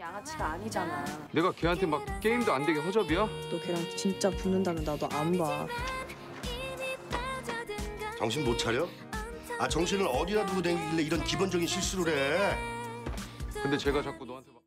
양아치가 아니잖아. 내가 걔한테 막 게임도 안 되게 허접이야? 너 걔랑 진짜 붙는다면 나도 안 봐. 정신 못 차려? 아 정신을 어디다 두고 댕기길래 이런 기본적인 실수를 해. 근데 제가 자꾸 너한테...